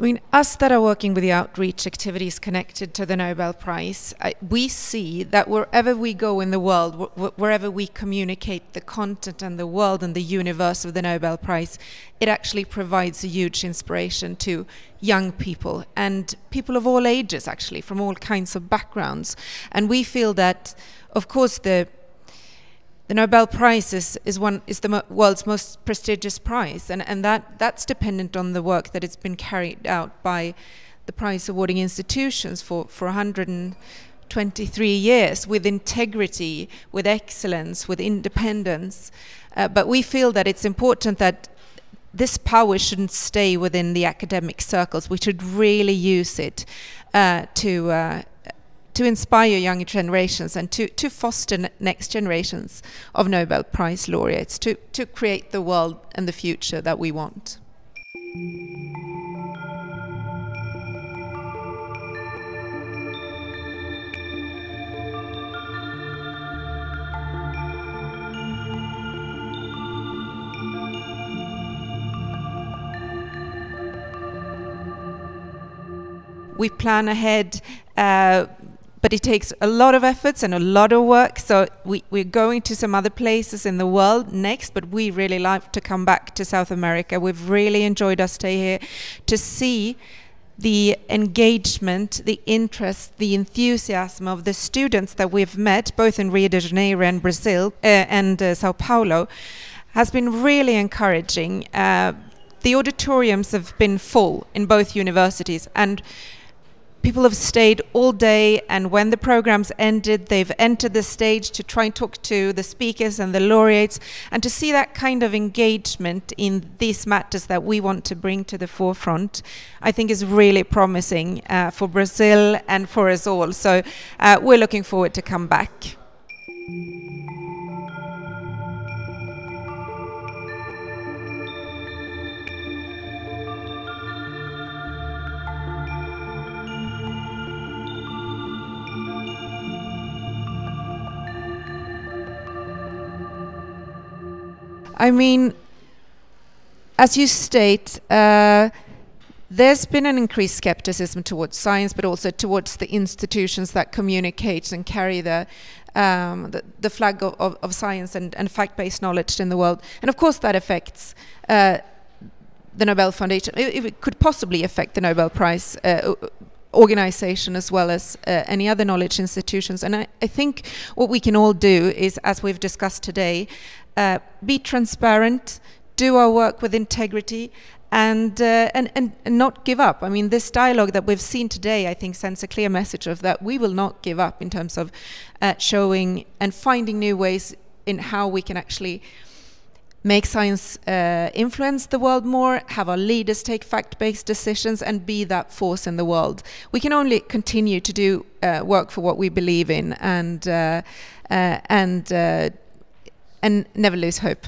I mean, us that are working with the outreach activities connected to the Nobel Prize, we see that wherever we go in the world, wherever we communicate the content and the world and the universe of the Nobel Prize, it actually provides a huge inspiration to young people and people of all ages, actually, from all kinds of backgrounds. And we feel that, of course, the Nobel Prize is the world's most prestigious prize, and that's dependent on the work that it's been carried out by the prize awarding institutions for 123 years, with integrity, with excellence, with independence. But we feel that it's important that this power shouldn't stay within the academic circles. We should really use it to inspire younger generations and to foster next generations of Nobel Prize laureates, to create the world and the future that we want. We plan ahead, but it takes a lot of efforts and a lot of work, so we're going to some other places in the world next, but we really like to come back to South America. We've really enjoyed our stay here, to see the engagement, the interest, the enthusiasm of the students that we've met, both in Rio de Janeiro and Brazil, and Sao Paulo, has been really encouraging. The auditoriums have been full in both universities, and people have stayed all day, and when the programs ended, they've entered the stage to try and talk to the speakers and the laureates, and to see that kind of engagement in these matters that we want to bring to the forefront, I think is really promising for Brazil and for us all. So we're looking forward to come back. I mean, as you state, there's been an increased skepticism towards science, but also towards the institutions that communicate and carry the flag of science and fact-based knowledge in the world. And of course that affects the Nobel Foundation. It could possibly affect the Nobel Prize organization as well as any other knowledge institutions. And I think what we can all do is, as we've discussed today, be transparent, do our work with integrity, and not give up. I mean, this dialogue that we've seen today, I think, sends a clear message of that we will not give up in terms of showing and finding new ways in how we can actually make science influence the world more, have our leaders take fact-based decisions, and be that force in the world. We can only continue to do work for what we believe in, and never lose hope.